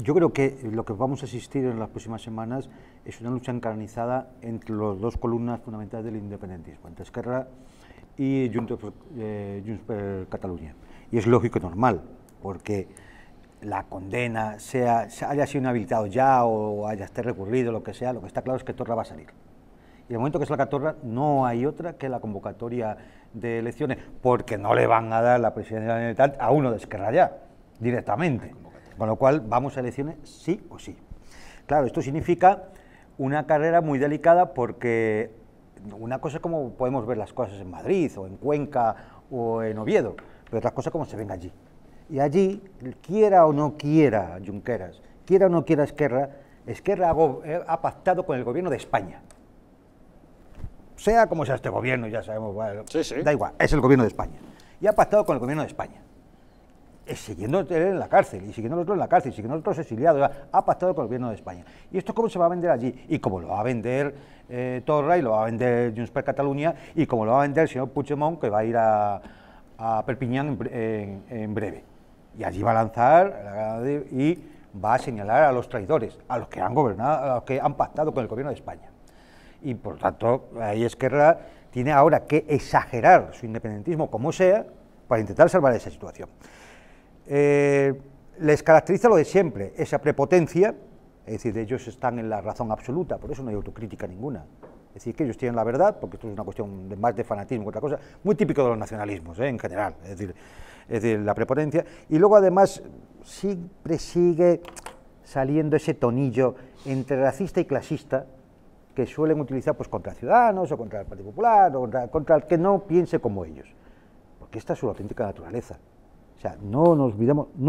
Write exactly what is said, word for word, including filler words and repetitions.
Yo creo que lo que vamos a asistir en las próximas semanas es una lucha encarnizada entre las dos columnas fundamentales del independentismo, entre Esquerra y Junts per, eh, Junts per Catalunya. Y es lógico y normal, porque la condena, sea, haya sido inhabilitado ya o haya esté recurrido, lo que sea, lo que está claro es que Torra va a salir. Y en el momento que salga Torra, no hay otra que la convocatoria de elecciones, porque no le van a dar la presidencia de la Generalitat a uno de Esquerra ya, directamente. Con lo cual, vamos a elecciones sí o sí. Claro, esto significa una carrera muy delicada porque una cosa es como podemos ver las cosas en Madrid, o en Cuenca, o en Oviedo, pero otras cosas como se ven allí. Y allí, quiera o no quiera Junqueras, quiera o no quiera Esquerra, Esquerra ha, ha pactado con el gobierno de España. Sea como sea este gobierno, ya sabemos, bueno, sí, sí. Da igual, es el gobierno de España. Y ha pactado con el gobierno de España. Siguiendo él en la cárcel, y siguiendo el otro en la cárcel, y siguiendo el otro exiliado, ha pactado con el gobierno de España. ¿Y esto cómo se va a vender allí? Y como lo va a vender eh, Torra, y lo va a vender Junts per Catalunya, y como lo va a vender el señor Puigdemont, que va a ir a, a Perpiñán en, en, en breve. Y allí va a lanzar y va a señalar a los traidores, a los que han gobernado, a los que han pactado con el gobierno de España. Y por lo tanto, ahí Esquerra tiene ahora que exagerar su independentismo como sea para intentar salvar esa situación. Eh, les caracteriza lo de siempre, esa prepotencia, es decir, ellos están en la razón absoluta, por eso no hay autocrítica ninguna, es decir, que ellos tienen la verdad, porque esto es una cuestión de, más de fanatismo que otra cosa, muy típico de los nacionalismos, eh, en general, es decir, es decir, la prepotencia, y luego además siempre sigue saliendo ese tonillo entre racista y clasista, que suelen utilizar pues contra Ciudadanos, o contra el Partido Popular, o contra, contra el que no piense como ellos, porque esta es su auténtica naturaleza. O sea, no nos olvidemos nunca.